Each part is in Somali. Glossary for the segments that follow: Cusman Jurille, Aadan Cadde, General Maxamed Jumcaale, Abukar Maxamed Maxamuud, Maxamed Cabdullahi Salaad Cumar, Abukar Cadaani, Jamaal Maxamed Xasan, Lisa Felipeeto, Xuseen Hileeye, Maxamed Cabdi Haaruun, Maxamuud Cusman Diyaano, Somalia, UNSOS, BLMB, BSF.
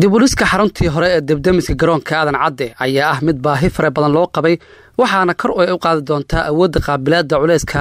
dib u liska xaruntii hore ee dibdamiska garoonka aadan cadde ayaa ah mid baahi fara badan loo qabay waxaana kor u qaadi doontaa awoodda qaabilaadda culayska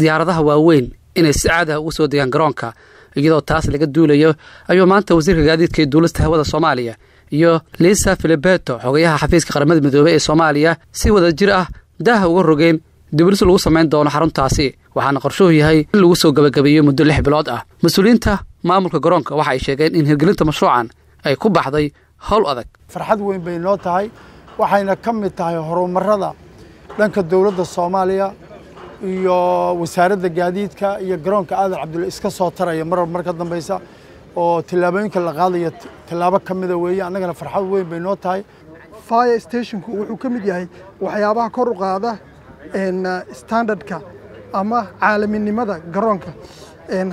diyaaradaha waaweyn inay si caadi ah ugu soo degaan garoonka iyadoo taas laga duulayo ayuu maanta wasiirka gaadiidka ee dowladda hawada Soomaaliya iyo Lisa Felipeeto xogayaha xafiiska qaramada midoobay ee Soomaaliya si wadajir ah daaha uga rogeen dib u lis lagu samayn doono xaruntaasi waxaana qorshuhu yahay in lagu soo gabagabeeyo muddo 6 bilood ah mas'uuliyiinta maamulka garoonka waxa ay sheegeen in hirgelinta mashruucan ay ku baxday hawl adag farxad weyn bay noo tahay waxayna ka mid tahay horumarada dhanka dawladda Soomaaliya iyo wasaaradda gaadiidka iyo garoonka Aadal Cabdullahi iska soo taraya marka dambeysa oo tilaabooyinka la qaadayo tilaabo kamid ah weeye anagana farxad weyn bay noo tahay fire stationku wuxuu ka mid yahay waxyaabaha kor u qaada standardka ama caalaminnimada garoonka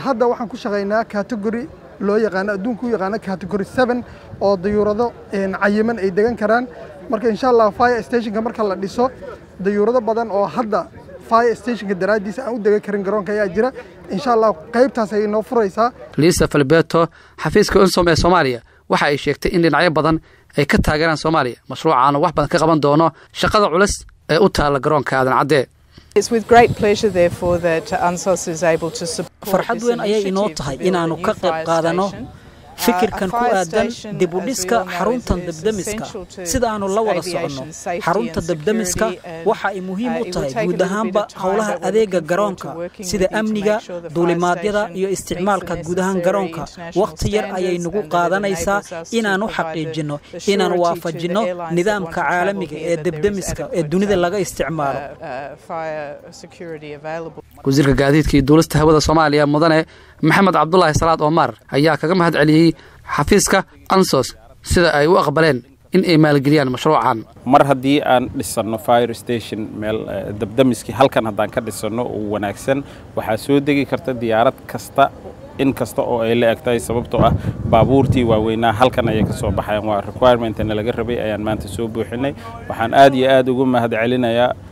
hadda waxaan ku shaqeynaa category loo yaqaan adduunku yaqaan category 7 oo dayuurado cayiman ay degan karaan marka insha Allah fire stationka marka la dhiso dayuurado badan oo hadda fire stationka daraadiis aan u degan karin garoonka ayaa jira insha Allah qaybtaas ay noo furaysaa Lisa Felipeeto xafiiska UNSOS ee Soomaaliya waxa ay sheegtay in dhinacyo badan ay ka taageeraan Soomaaliya mashruucan wax badan ka qaban doono shaqada culus ee u taal garoonka aadan cadde It's with great pleasure therefore that UNSOS is able to support this initiative in aanu ka qayb qaadano fikirkan ku aadan dib u dhiska xarunta dibdamiska sida aanu la wada socono xarunta dibdamiska waxa ay muhiim u tahay guud ahaanba howlaha adeega garoonka sida amniga duulimaadyada iyo isticmaalka guud ahaan garoonka waqti yar ayay nagu qaadanaysaa in aanu xaqiijino in aanu waafajino nidaamka caalamiga ee dibdamiska ee dunida laga isticmaalo wasiirka gaadiidka iyo dowladda hawada Soomaaliya mudane Maxamed Cabdullahi Salaad Cumar ayaa kaga mahadceliyay xafiiska UNSOS sida ay u aqbaleen in ay maalgeliyaan mashruucan mar hadii aan dhisano fire station meel dabdamiski halkan hadaan ka dhisano oo wanaagsan waxa soo degi karta diyaarad kasta in kasta oo ay la agtay sababtoo ah baabuurtii waaweynaa halkan ay ka soo baxayaan waa requirementna laga rabay ayaan maanta soo buuxinay waxaan aad iyo aad ugu mahadcelinayaa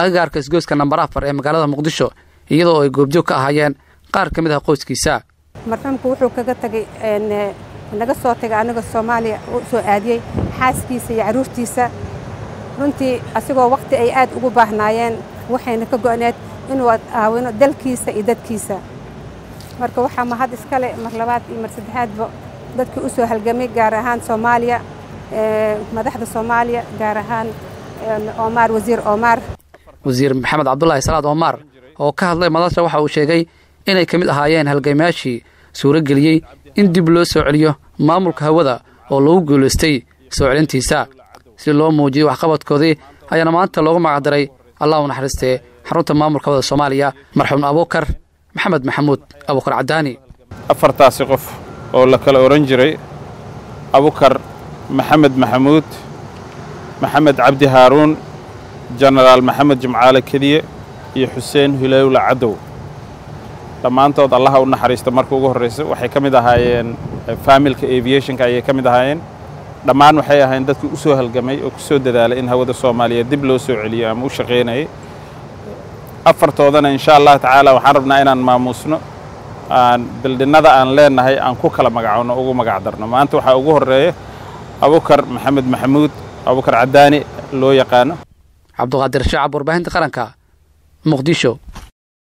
agagaarka isgoyska number 4 ee magaalada Muqdisho iyadoo ay goobjoog ka ahaayeen qaar kamid ah qoyskiisa markanku wuxuu kaga tagay naga soo tagay anaga Soomaaliya oo soo aadiyay xaaskiisa iyo caruurtiisa runtii asigoo waqti ay aad ugu baahnaayeen waxayna ka go'need inuu aawino dalkiisa iyo dadkiisa marka waxa ma had iskale mar labaad iyo mar saddexaadba dadkii u soo halgamay gaar ahaan Soomaaliya madaxda Soomaaliya gaar ahaan Omar wasiir Omar wasiir Maxamed Cabdullahi Salaad Cumar oo ka hadlay madasha waxa uu sheegay inay kamid ahaayeen halgamaashii suura galiyay in dib loo soo celiyo maamulka hawada oo lagu guuleystay soo celintiisa si loo muujiyo wax qabadkoodii ayana maanta loogu magac daray Allahu naxariiste xarunta maamulka hawada Soomaaliya marxuum Abukar Maxamed Maxamuud Abukar Cadaani afartaas qof oo la kala oran jiray Abukar Maxamed Maxamuud Maxamed Cabdi Haaruun General Maxamed Jumcaale kaliye iyo Xuseen Hileeye la cadow dhammaantood Allahu naxariisto markii ugu horeysay waxay kamid ahaayeen familka aviationka ay kamid ahaayeen dhammaan waxay ahaayeen dadkii u soo halgamay oo ku soo dadaalay in hawada Soomaaliya dib loo soo celiyo ama u shaqeynay afartoodana insha Allah taala waxaan rabnaa inaan maamusno aan bildinada aan leenahay aan ku kala magacno ugu magac darno maanta waxa ugu horeeyay Abukar Maxamed Maxamuud Abukar Cadaani loo yaqaan عبد القادر شعب ورباهنت قرنكا مقديشو